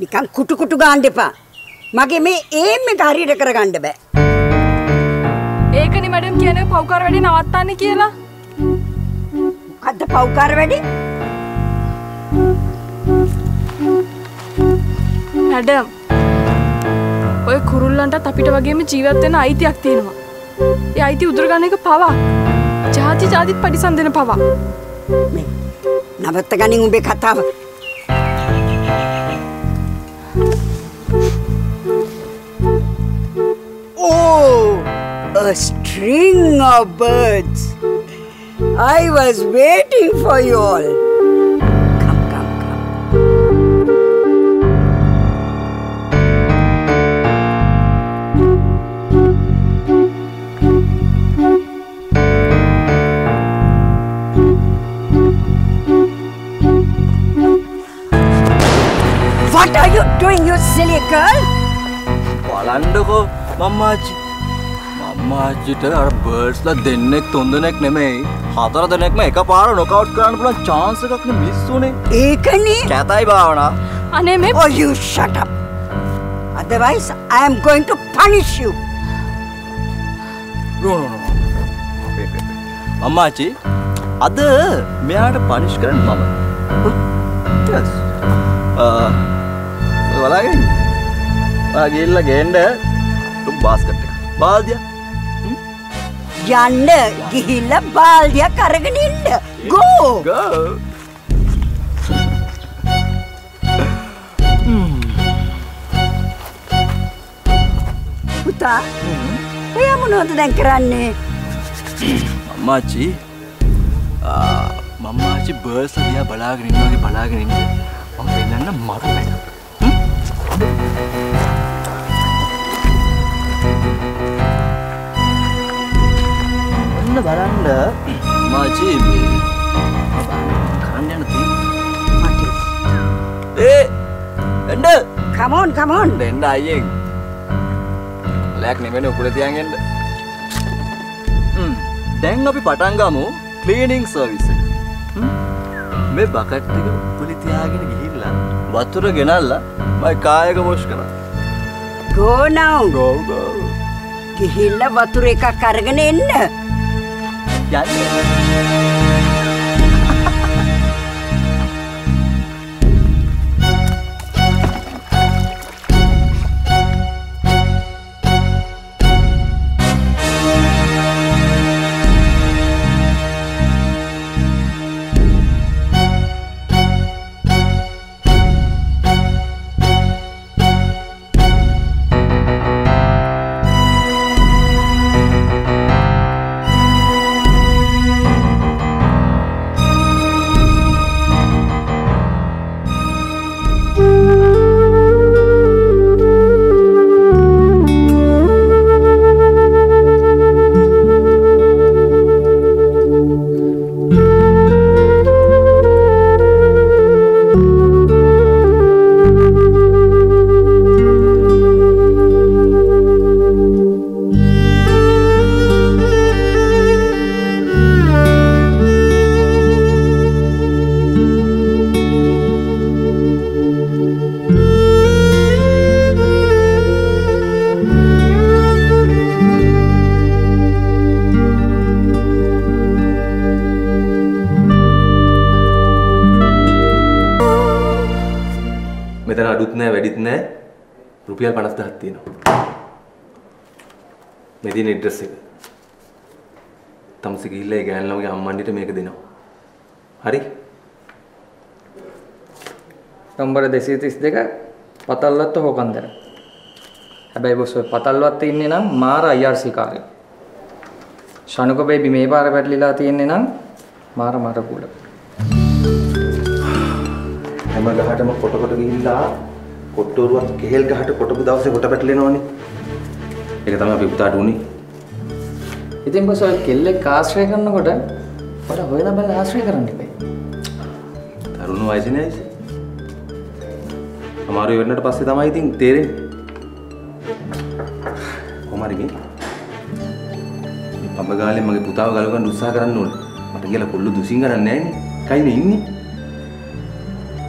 නිකන් කුටු ගාන්න එපා. මගේ මේ ඒම් එක හරියට කරගන්න බෑ. ඒකනේ මැඩම් කියන්නේ පව්කාර වැඩි නවත්තන්න කියලා. මොකද්ද පව්කාර වැඩි? මැඩම් ඔය කුරුල්ලන්ටත් අපිට වගේම ජීවත් වෙන්න අයිතියක් තියෙනවා. ඒ අයිතිය උදුර ගන්න එක පවක්. ජාතිත් පරිසම් දෙන පවක්. මේ නවත්ත ගනින් උඹේ කතාව. Oh, a string of birds. I was waiting for you all. Come. What are you doing, you silly girl? Balandoko. Mama ji, there are birds that dennek, tondenek, nemei. Hatara denek me eka para knockout karan pula chance ekak ne miss une. Ekane? Kathai bavana. Ane me. Oh, you shut up. Otherwise, I am going to punish you. No. Wait. Mama ji, ada meyata punish karan mama. Yes. Walagin. Agilla genda. Basket එක. බාල්දිය. යන්න ගිහිල්ලා බාල්දියක් අරගෙන ඉන්න. Go. පුතා. ඔයා මොනවද දැන් කරන්නේ? මම්මාචි බර්ස් දිහා බලාගෙන ඉන්න. මම වෙනන්න මරු වෙනවා. Baranda, macam ni. Kanan nanti. Macam. Come on. Benda ayeng. ලෑක් නෙමෙයි උකුල තියන් එන්න. දැන් අපි පටන් ගමු ක්ලීනින් සර්විස් එක. මේ බකට් එක උකුල තියාගෙන ගිහිල්ලා වතුර ගෙනල්ලා මගේ කායක වොෂ් කරා. Go now. Go go. ගිහිල්ලා වතුර එකක් අරගෙන එන්න. යන්න. Rupiah panas dah hati no. Mesti ni dress ini. Tamsi gila ikan lama kita mandi tu make dina. Hari? Tambah desi itu isteka, patal lalat tu hokan dera. Abai boswe patal lalat ini na mara yar sikari. Shanu ko baby mebara berdiri lati ini na mara gula. Emang dah ada mak foto gila. Kotoruan kehel ke hati kotor budau se kotor betul ni. Ekta mana pibta duni. Itu yang pasal kehel kasih kerana kotor, pada boleh na bela kasih kerana ni. Tarunu aje ni aje. Amaru event itu pasti tamai ting teri. Komari ni. Papa galah magi budau galah kan dusa kerana nol. Mata galah kulu dusing kerana ni. Kain ini.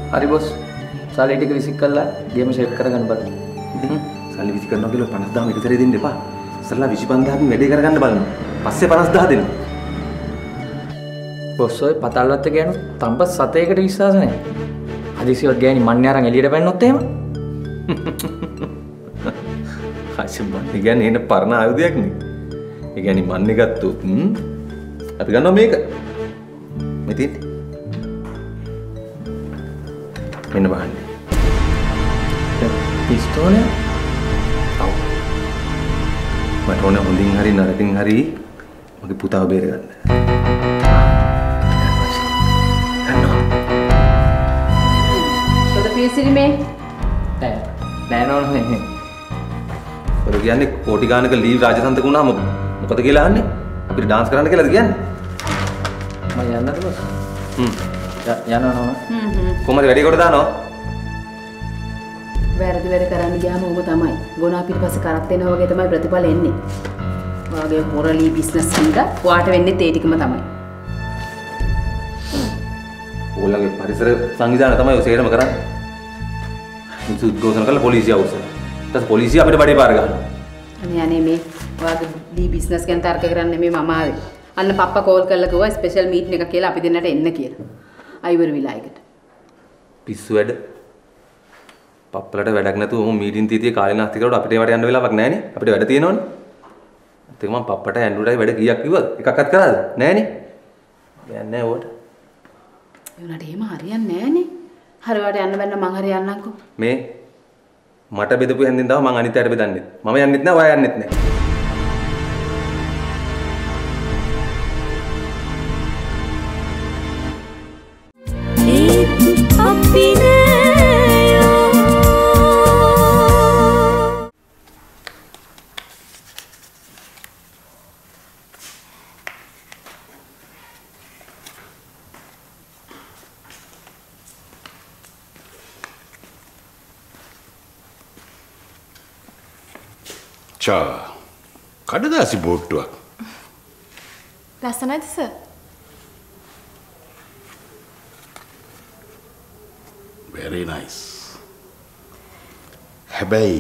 Hari bos. साले टिक विसिक कर ला गेम शेड कर गन बल साले विसिक करना के लिए 50 एक तरह दिन देपा साला 25 दिन वेडी कर गन बल පස්සේ 50 दिन ඔස්සෝ පතල්වත් ගෑනු තඹ සතේකට විශ්වාස නැහැ හදිසියවත් ගෑණි මන්නේ අරන් එළියට පැන්නොත් එහෙම හයිසම් මන්නේ ගෑණි එන පරණ ආයුධයක් නේ ඒ ගෑණි මන්නේ ගත්තොත් අපි ගන්නවා මේක මෙතින් මෙන්න බලන්න pistol ya? Tahu. Macam mana hunting hari, narating hari, makin putau berikan. Tanah. Sudah pesi ni me? Tanah. Tanah orang ni. Kalau kita ni koti kan, kalau leave Rajasthan tu guna, muka tu kehilangan ni. Kita dance kerana kehilangan. Macam mana tu bos? Jangan orang. Kau masih ready kau dah no? වැරදි වැඩ කරන්න ගියාම ඔබ තමයි ගොනා පිටපස්ස කරක් දෙනවා වගේ තමයි ප්‍රතිඵල එන්නේ. ඔයාගේ මොරලි බිස්නස් එක වාට වෙන්නේ ඒ ටිකම තමයි. ඕලගේ පරිසර සංවිධානය තමයි ඔය සේරම කරන්නේ. මුතු උද්ඝෝෂණ කළා පොලිසිය අවශ්‍ය. ඊට පොලිසිය අපිට බඩේ පාර ගන්නවා. අනේ අනේ මේ ඔයාගේ ඩී බිස්නස් ගැන තර්ක කරන්න මේ මම ආවේ. අන්න පප්පා කෝල් කරලා කිව්වා ස්පෙෂල් මීටින් එකක් කියලා අපි දෙන්නට එන්න කියලා. අයිවර් විලායකට. පිස්සු වැඩ පප්පලට වැඩක් නැතුව මම මීටින් තියතිය කාලේ නාස්තිකරවට අපිට ඒවට යන්න වෙලාවක් නැහැ නේ අපිට වැඩ තියෙනවනේ ඒත් මම පප්පට ඇන්ඩ්‍රුඩයි වැඩ කීයක් කිව්වද එකක්වත් කරාද නැහැ නේ යන්නේ නැහැ ඕකට ඒ උනාට එහෙම හරියන්නේ නැහැ නේ හරවට යන්න බැන්න මං හරිය යන්නම්කෝ මේ මට බෙදපු හැන්දෙන් තමයි මං අනිත් අයට බෙදන්නේ මම යන්නෙත් නැහැ ඔයා යන්නෙත් නැහැ Cha, kadadasi boattuwa. Lassanaida sir. Very nice. Habai,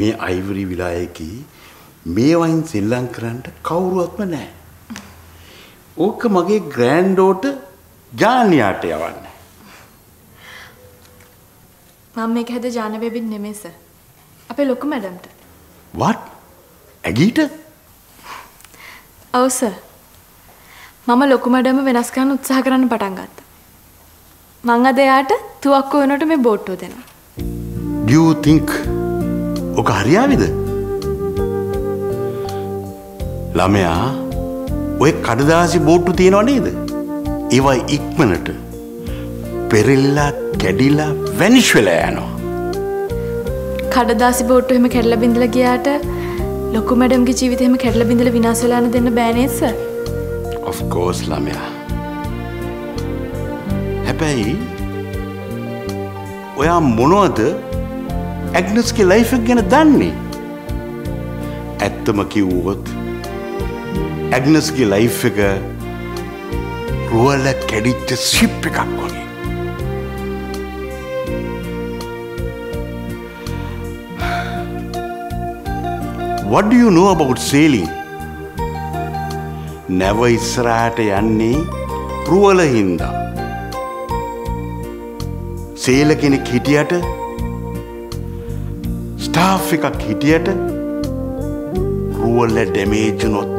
me Ivory Vilayaki, me wine Silankranta kawuruwatma naha. Oka mage granddaughter Janiyata yawanne. මම මේක හැද ජාන බෙබින් නෙමෙයි සර්. අපේ ලොකු මැඩම්ට. What? ඇගීට? ඔව් සර්. මම ලොකු මැඩම්ව වෙනස් කරන්න උත්සාහ කරන්න පටන් ගත්තා. මං අද එයාට තුවක්කුව වෙනකොට මේ බෝට්ටුව දෙනවා. Do you think ඔක හරියාවිද? ළමයා ඔය කඩදාසි බෝට්ටු තියනව නේද? ඒවා ඉක්මනට Perilla, Kedilla, Venezuela ano. Kadadasi boattu hema kedala bindala giyata loku madam ge jeevithe hema kedala bindala vinas wela yana denna bæ ned sir. Of course lamya. Habai oya monowada Agnes ge life ek gana danne? Ættama kiwwoth Agnes ge life එක රුවල කැඩිච්ච ship එකක් වගේ. What do you know about sailing? Never ඉස්සරහට යන්නේ රුවල හින්දා. සේල කෙනෙක් හිටියට staff එකක් හිටියට රුවල ඩැමේජ් වුණොත්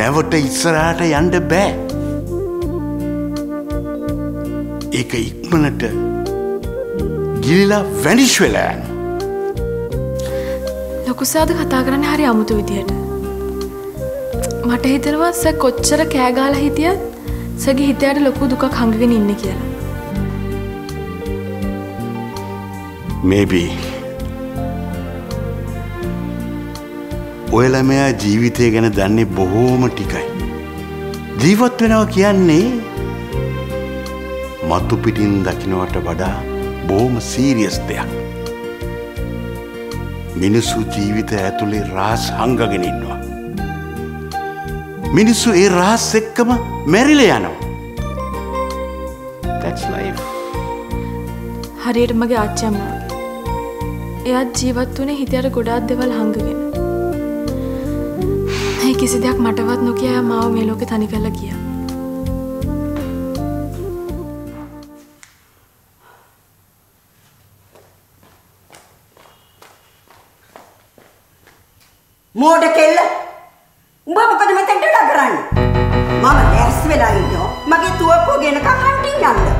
නැවට ඉස්සරහට යන්න බෑ. ඒක ඉක්මනට ගිලිලා වැනිෂ් වෙලා යන. ලොකු සාදු කතා කරන්නේ හරි අමුතු විදියට. මට හිතෙනවා සර් කොච්චර කෑ ගහලා හිටියත් සර්ගේ හිතයට ලොකු දුකක් හංගගෙන ඉන්නේ කියලා. Maybe. ඔය ළමයා ජීවිතය ගැන දන්නේ බොහෝම ටිකයි. ජීවත් වෙනවා කියන්නේ මතු පිටින් දකින්නට වඩා බොහොම සීරියස් දෙයක්. මිනිස්සු ජීවිතය ඇතුලේ රහස් හංගගෙන ඉන්නවා. මිනිස්සු ඒ රහස් එක්කම මැරිලා යනවා. That's life. හරියට මගේ ආච්චි අම්මා. එයා ජීවත් වුණේ හිතයට ගොඩාක් දේවල් හංගගෙන. किसी देख मटवात नो किया माओ मेलो के थानी कल किया मोड़ केल उम्बा पापा तो मैं तंटे लग रहा हूँ मामा ऐसे में लाई दो मगे तू आपको गेन का हंटिंग नाम दो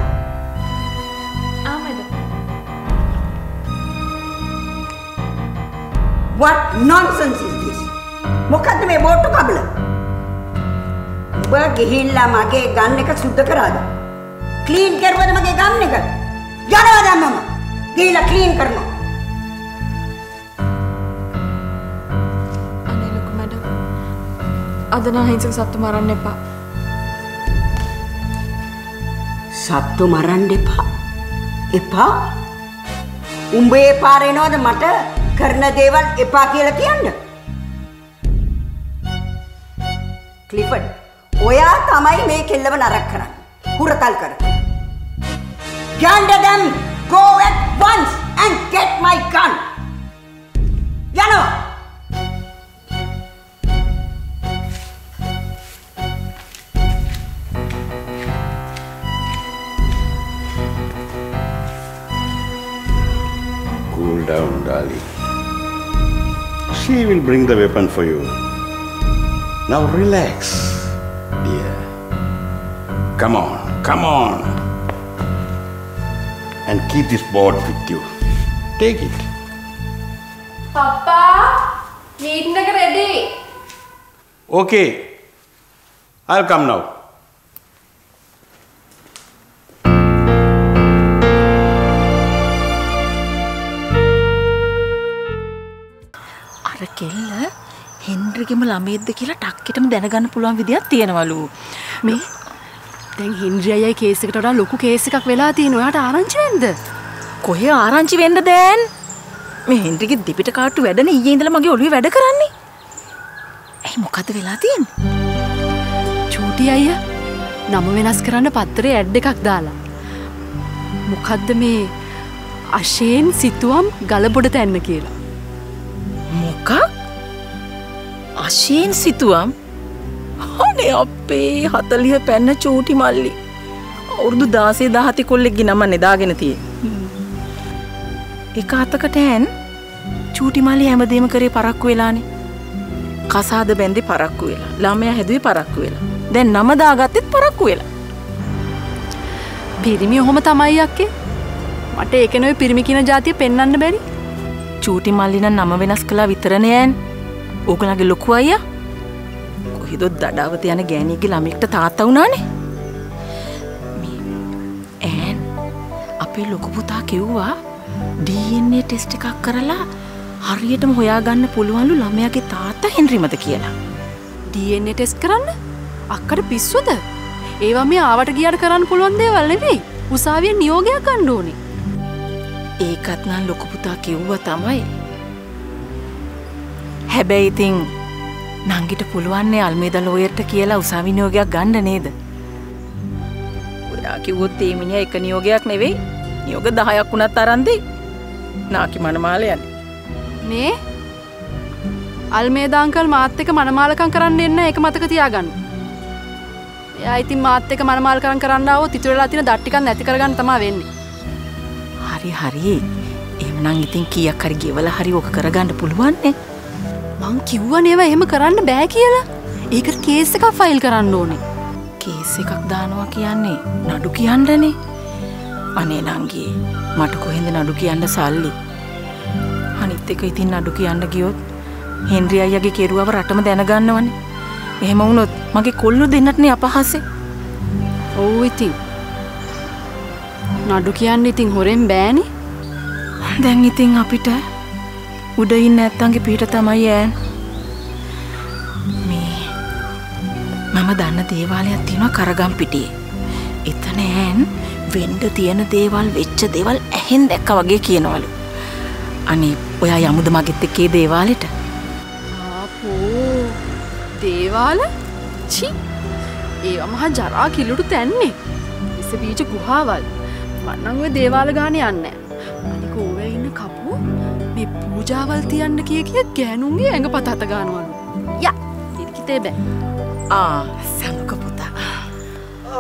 आमद What nonsense is this? මොකද්ද මේ බෝට්ටු කබල? උඹ ගිහිල්ලා මගේ ගන් එක සුද්ධ කරාද? ක්ලීන් කරුවද මගේ ගන් එක? යනවා දැන් මම. ගිහිල්ලා ක්ලීන් කරනවා. අනේ ලොකු මැඩම්. අද නම් හිංසක සත්තු මරන්න එපා. සත්තු මරන්න එපා. එපා? උඹ එපා රේනවද මට කරන දේවල් එපා කියලා කියන්න? Clifford, oya tamai me kellava narak karanne huratal karana. Gander them, go at once and get my gun. Yano. Cool down, darling. She will bring the weapon for you. Now relax, dear. Come on, come on. And keep this board with you. Take it. Papa, meeting is ready. Okay. I'll come now. Arakella. හෙන්රිගෙම ළමෙද්ද කියලා ටක්කෙටම දැනගන්න පුළුවන් විදියක් තියෙනවලු. මේ දැන් Henry අයියා case එකට වඩා ලොකු කේස් එකක් වෙලා තියෙනවා. ඔයාට ආරංචි වෙන්නද? කොහේ ආරංචි වෙන්නද දැන්? මේ හෙන්රිගේ දෙපිට කාටු වැඩනේ ඊයේ ඉඳලා මගේ ඔළුවේ වැඩ කරන්නේ. ඇයි මොකද වෙලා තියෙන්නේ? චූටි අයියා නම වෙනස් කරන්න පත්තරේ ඇඩ් එකක් දාලා. මොකද්ද මේ අශේන් සිතුවම් ගලබොඩ තැන්න කියලා. මොකක්? අශේන් සිතුවම්? අනේ අපේ 40 පැන්න චූටි මල්ලි. අවුරුදු 16 17 කොල්ලෙක්ගේ නම නෙදාගෙන තියේ. එක අතකට ඇන් චූටි මල්ලි හැමදේම කරේ පරක්කු වෙලානේ. කසාද බැඳි පරක්කු වෙලා. ළමයා හැදුවේ පරක්කු වෙලා. දැන් නම දාගත්තෙත් පරක්කු වෙලා. පිරිමි ඔහොම තමයි යක්කේ. මට ඒකනේ පිරිමි කියන જાතිය පෙන්වන්න බැරි. චූටි මල්ලි නම් නම වෙනස් කළා විතරනේ ඇන්. ඕගලගේ ලොකු අයියා කොහෙදොත් දඩාවත යන ගෑණියගේ ළමෙක්ට තාත්තා වුණානේ. ඇන් අපේ ලොකු පුතා කිව්වා DNA ටෙස්ට් එකක් කරලා හරියටම හොයාගන්න පුළුවන්ලු ළමයාගේ තාත්තා හෙන්රිමද කියලා. DNA ටෙස්ට් කරන්න? අක්කට පිස්සුද? ඒවා මේ ආවට ගියාට කරන්න පුළුවන් දේවල් නෙවෙයි. උසාවියෙන් නියෝගයක් ගන්න ඕනේ. ඒකත් නම් ලොකු පුතා කිව්වා තමයි. හැබැයි ඉතින් නංගිට පුළුවන්නේ අල්මේදා ලෝයර්ට කියලා උසාවි නියෝගයක් ගන්න නේද? ඔයා කිව්වොත් ඒ මිනිහා එක නියෝගයක් නෙවෙයි නියෝග 10ක් වුණත් අරන් දෙයි. නාකි මනමාල යන්නේ. මේ අල්මේදා අංකල් මාත් එක්ක මනමාලකම් කරන්න එන්න ඒක මතක තියාගන්න. එයා ඉතින් මාත් එක්ක මනමාලකම් කරන්න ආවොත් ඉතුරුලා තියෙන දත් ටිකක් නැති කරගන්න තමයි වෙන්නේ. හරි හරි. එහෙනම් ඉතින් කීයක් හරි ගෙවලා හරි ඔක කරගන්න පුළුවන් නේ? මං කිව්වා නේවා එහෙම කරන්න බෑ කියලා. ඒකට කේස් එකක් ෆයිල් කරන්න ඕනේ. කේස් එකක් දානවා කියන්නේ නඩු කියන්නනේ. අනේ නංගි මට කොහෙන්ද නඩු කියන්න සල්ලි? අනිත් එක ඉතින් නඩු කියන්න ගියොත් හෙන්රි අයියාගේ කෙරුවව රටම දැනගන්නවනේ. එහෙම වුණොත් මගේ කොල්ලෝ දෙන්නටනේ අපහාසෙ. ඔව් ඉතින්. නඩු කියන්න ඉතින් හොරෙන් බෑනේ. දැන් ඉතින් අපිට උඩ ඉන්න ඇත්තන්ගේ පිට තමයි ඈන්. මේ මම දන්න දේවාලයක් තියෙනවා කරගම් පිටියේ. එතන ඈන් වෙන්න තියෙන දේවල් වෙච්ච දේවල් ඇහෙන් දැක්කා වගේ කියනවලු. අනේ ඔයා යමුද මගෙත් එක්ක ඒ දේවාලෙට? ආපෝ දේවාල? චි. ඒව මහා ජරා කිලුට තැන්නේ. ඉස බීජ ගුහාවල්. මං නම් ඔය දේවාල ගානේ යන්නේ නැහැ. අනික ඕවේ ඉන්න කපු පූජාවල් තියන්න කිය කිය ගෑනුන්ගේ ඇඟ පත අත ගන්නවලු. යා, ඉරිකිතේ බෑ. ආ, සමුක පුතා.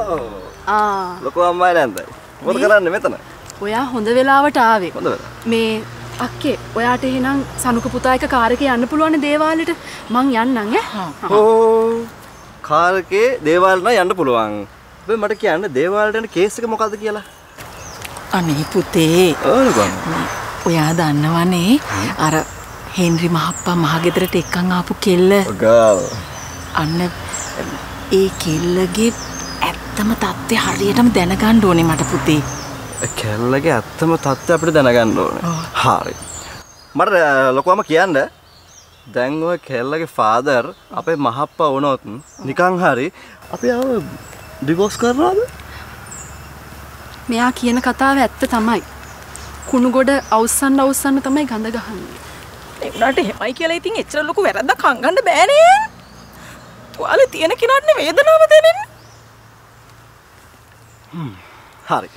ඕ. ආ. ලොකෝ අම්මයි නැන්දයි. මොකද කරන්නේ මෙතන? ඔයා හොඳ වෙලාවට ආවේ. හොඳ වෙලාව. මේ අක්කේ ඔයාට එහෙනම් සනුක පුතා එක කාර් එකේ යන්න පුළුවන් දේවාලෙට. මං යන්නම් ඈ. ඕ. කාර් එකේ දේවාලෙට යන්න පුළුවන්. හැබැයි මට කියන්න දේවාලෙට යන කේස් එක මොකද්ද කියලා? අනේ පුතේ. ඕන ගන්න. ඔයා දන්නවනේ අර හෙන්රි මහප්පා මහගෙදරට එක්කන් ආපු කෙල්ල. අන්න ඒ කෙල්ලගේ ඇත්තම තත්ත්වය හරියටම දැනගන්න ඕනේ මට පුතේ. කෙල්ලගේ ඇත්තම තත්ත්වය අපිට දැනගන්න ඕනේ. හරි. මට ලොකුවම කියන්න දැන් ඔය කෙල්ලගේ ෆාදර් අපේ මහප්පා වුණොත් නිකන් හරි අපි ආව ඩිවෝස් කරනවද? මෙයා කියන කතාව ඇත්ත තමයි. කුණුගොඩ අවසන් අවසන් තමයි ගඳ ගහන්නේ. ඒ උනාට එහෙමයි කියලා ඉතින් එච්චර ලොකු වැරද්දක් අංගන්න බෑනේ. තුවාලේ තියෙන කිනාටනේ වේදනාව දැනෙන්නේ. හරි.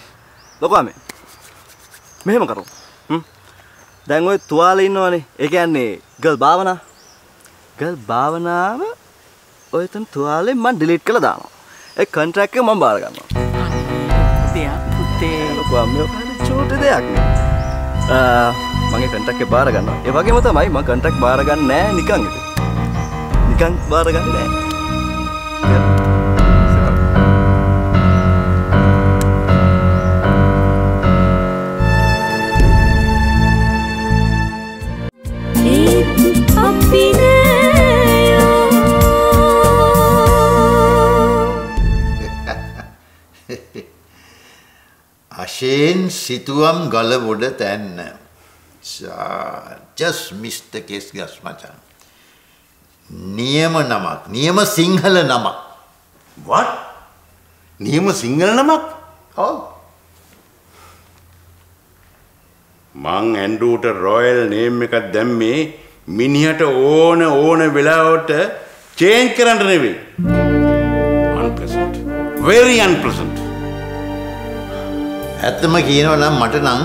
ලොකෝ මේ. මෙහෙම කරමු. දැන් ওই තුවාලේ ඉන්නවනේ. ඒ කියන්නේ ගල් භාවනා. ගල් භාවනාව ඔය තන තුවාලේ මම ඩිලීට් කරලා දානවා. ඒ කොන්ට්‍රැක්ට් එක මම බාර ගන්නවා. දෙයක් පුතේ. ලොකෝ අම්මෝ චූටි දෙයක් නේ. මගේ කන්ට්‍රැක්ට් එක බාර ගන්නවා. ඒ වගේම තමයි මම කන්ට්‍රැක්ට් බාර ගන්න නෑ නිකන් ඉතින්. නිකන් බාර ගන්න නෑ. Shane situam galaboda tan. Just missed the case gas machan. Niyama namak. Niyama Sinhala namak. What? Niyama Sinhala namak? Oh. මං ඇන්ඩ්‍රූට රොයල් නේම් එකක් දැම්මේ මිනිහට ඕන වෙලාවට චේන්ජ් කරන්න නෙවෙයි. Unpleasant. Very unpleasant. ඇත්තම කියනවා නම් මට නම්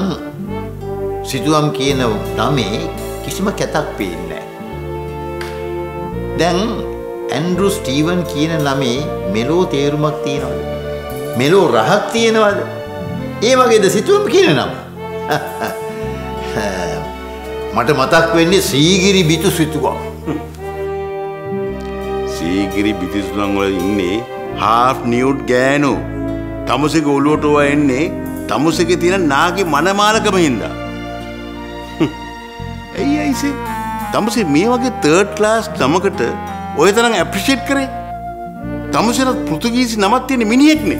සිතුවම් කියන නමේ කිසිම කැතක් පේන්නේ නැහැ. දැන් ඇන්ඩ්‍රූ ස්ටීවන් කියන නමේ මෙලෝ තේරුමක් තියෙනවද? මෙලෝ රහක් තියෙනවද? ඒ වගේද සිතුවම් කියන නම? මට මතක් වෙන්නේ සීගිරි බිතු සිතුවම්. සීගිරි බිතු සිතුවම් වල ඉන්නේ half nude ගෑනු. තමුසෙක ඔලුවට ඔවා එන්නේ තමුසෙකේ තියෙන නාගේ මනමාලකම හින්දා. ඇයි ඇයිසේ තමුසේ මේ වගේ third class නමකට ඔය තරම් appreciate කරේ? තමුසෙට පෘතුගීසි නමක් තියෙන මිනිහෙක්නේ.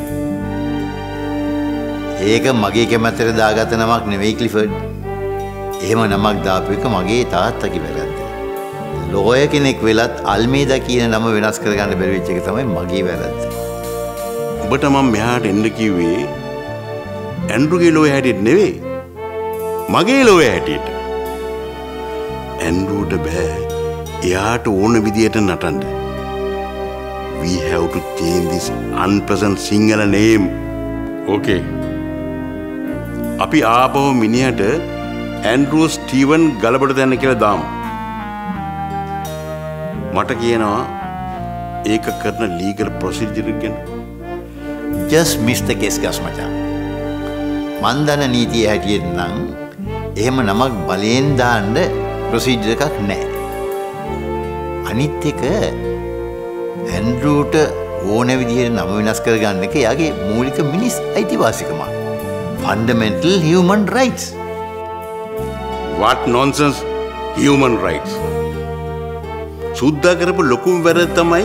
ඒක මගේ කැමැත්තට දාගත්ත නමක් නෙවෙයි ක්ලිෆර්ඩ්. එහෙම නමක් දාපු එක මගේ තාත්තගේ වැරද්ද. ලෝය කෙනෙක් වෙලත් අල්මේදා කියන නම වෙනස් කරගන්න බැරි වෙච්ච එක තමයි මගේ වැරද්ද. ඔබට මම මෙහාට එන්න කිව්වේ ඇන්ඩ්‍රූගේ ලෝය හැටියට නෙවෙයි. මගේ ලෝය හැටියට. ඇන්ඩ්‍රූට බෑ එයාට ඕන විදියට නටන්න. We have to change this unpleasant Sinhala name. Okay. අපි ආපහු මිනිහට ඇන්ඩ්‍රූ ස්ටීවන් ගලබට දැන්න කියලා දාමු. මට කියනවා ඒක කරන ලීගල් ප්‍රොසීජර් එක ගැන. Just miss the case gas මචං. මන් දන්න නීතිය හැටියට නම් එහෙම නමක් බලයෙන් දාන්න ප්‍රොසීජර් එකක් නැහැ. අනිත් එක ඇන්ඩ්‍රූට ඕන විදිහට නම වෙනස් කරගන්න එක එයාගේ මූලික මිනිස් අයිතිවාසිකමක්. Fundamental human rights. What nonsense human rights. සුද්දා කරපු ලොකුම වැරද්ද තමයි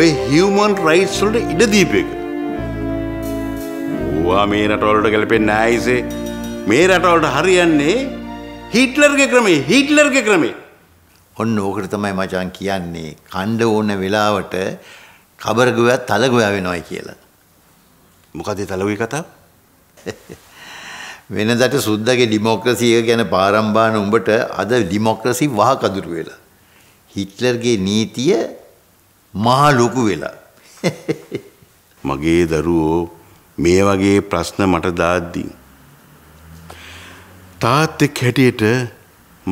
ඔය human rights වලට ඉඩ දීපේක. ඕවා මේ රටවලට ගැලපෙන්නේ නැහැ ඉසේ. මේ රටවලට හරියන්නේ හිට්ලර්ගේ ක්‍රමේ. ඔන්න ඕකට තමයි මචං කියන්නේ කණ්ඩ ඕන වෙලාවට කබර ගෝයා තල ගෝයා වෙනවයි කියලා. මොකද ඒ තලුවේ කතාව? වෙනදට සුද්දගේ ඩිමොක්‍රසි එක ගැන පාරම්බාන උඹට අද ඩිමොක්‍රසි වහ කඳුරු වෙලා. හිට්ලර්ගේ නීතිය මහ ලොකු වෙලා. මගේ දරුවෝ මේ වගේ ප්‍රශ්න මට දාද්දී තාත්තෙක් හැටියට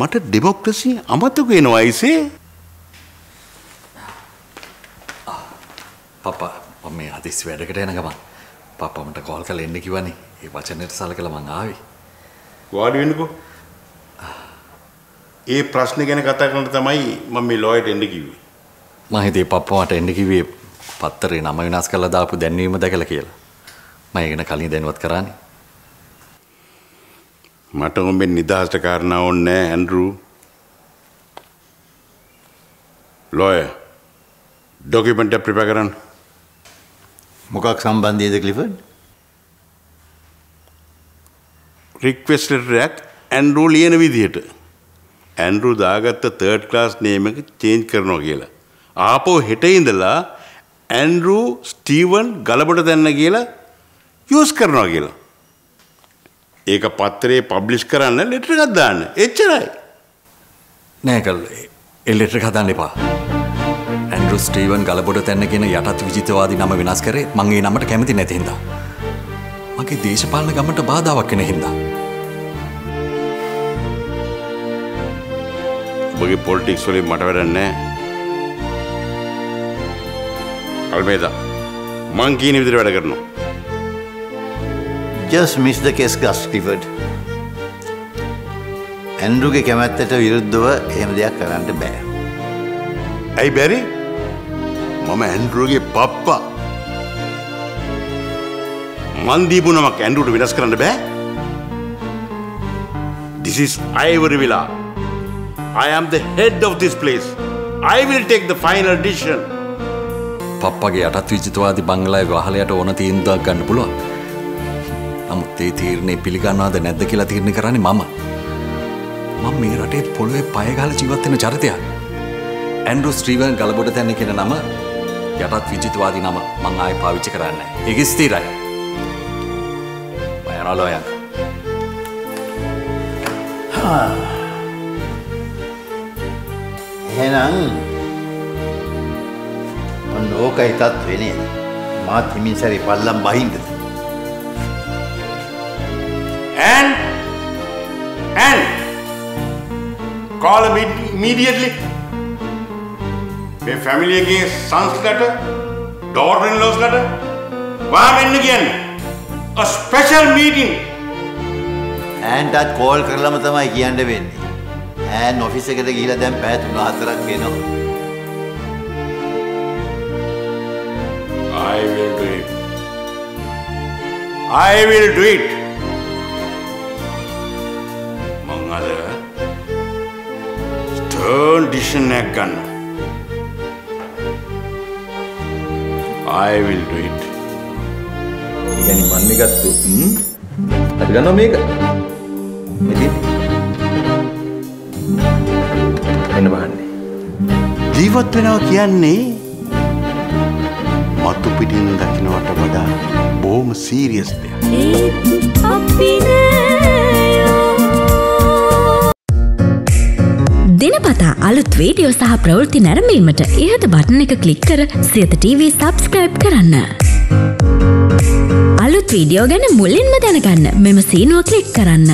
මට ඩිමොක්‍රසි අමතක වෙනවා අයිසේ. පපා මම හදිස්සි වැඩකට යන ගමන් පාපා මට කෝල් කරලා එන්න කිව්වනේ. ඒ වචනෙට සලකලා මං ආවේ. වාඩි වෙන්නකෝ. ඒ ප්‍රශ්නේ ගැන කතා කරන්න තමයි මම මේ ලෝයට එන්න කිව්වේ. මම හිතේ පාපා මට එන්න කිව්වේ පත්තරේ නම වෙනස් කරලා දාපු දැන්වීම දැකලා කියලා. මම ඒක ගැන කලින් දැනුවත් කරානේ. මට උඹෙන් නිදහසට කාරණා ඕනේ නෑ ඇන්ඩ්‍රූ. ලෝය ડોකියුමන්ට් එක ප්‍රිපෙයාර් කරන්න. මොකක් සම්බන්ධයේද ක්ලිෆර්ඩ්? රික්වෙස්ට් ලෙටර් එකක් ඇන්ඩ්‍රූ ලියන විදිහට. ඇන්ඩ්‍රූ දාගත්ත තර්ඩ් ක්ලාස් නේම් එක චේන්ජ් කරනවා කියලා. ආපහු හෙට ඉඳලා ඇන්ඩ්‍රූ ස්ටීවන් ගලබට දැන්න කියලා යූස් කරනවා කියලා. ඒක පත්‍රේ පබ්ලිෂ් කරන්න ලෙටර් එකක් දාන්න. එච්චරයි. නෑ කල්ලේ. ඒ ලෙටර් එක හදන්න එපා. ඇන්ඩ්‍රූ ස්ටීවන් ගලබොඩ තැන්න කියන යටත් විජිතවාදී නම වෙනස් කරේ මං ඒ නමට කැමති නැති හින්දා. මගේ දේශපාලන ගමනට බාධාවක් වෙන හින්දා. ඔබගේ පොලිටික්ස් වලින් මට වැඩක් නැහැ. අල්මේදා මං කියන විදිහට වැඩ කරනවා. Just miss the case gas Clifford. ඇන්ඩ්‍රූගේ කැමැත්තට විරුද්ධව එහෙම දෙයක් කරන්න බෑ. ඇයි බැරි? මම ඇන්ඩ්‍රූගේ පප්පා. මන් දීපු නමක් ඇන්ඩ්‍රූට වෙනස් කරන්න බෑ. This is Ivory Villa. I am the head of this place. I will take the final decision. පප්පාගේ යටත් විජිතවාදී බංගලාවේ වහලයට ඕන තීන්දුවක් ගන්න පුළුවන්. නමුත් ඒ තීරණය පිළිගන්නවද නැද්ද කියලා තීරණය කරන්නේ මම. මම මේ රටේ පොළවේ පය ගහලා ජීවත් වෙන චරිතයක්. ඇන්ඩ්‍රූ ස්ටීවන් ගලබොඩ තැන්න කියන නම යටත් විජිතවාදී නම මං ආයෙ පාවිච්චි කරන්නේ නැහැ. ඒක ස්ථිරයි. මම යනවා ලෝයන්. Henang mendokai tatwene math himin sari pallam bahinda. And call immediately. The family again sons letter, daughter-in-law's letter. Women again a special meeting. And that call karla matama kiyanne wenne. And office ekata gihila dan paha 3-4k genawa. I will do it. I will do it. Mangala stern decision ekak ganna. I will do it. Yani manne gattu. Adi ganna meka. Meti ජීවත් වෙනවා කියන්නේ මතු පිටින් දකින්නට වඩා බොහොම serious දෙයක්. දිනපතා අලුත් වීඩියෝ සහ ප්‍රවෘත්ති නැරඹීමට ඉහත බටන් එක ක්ලික් කර සියත TV subscribe කරන්න. අලුත් වීඩියෝ ගැන මුලින්ම දැනගන්න මෙම සීනුව ක්ලික් කරන්න.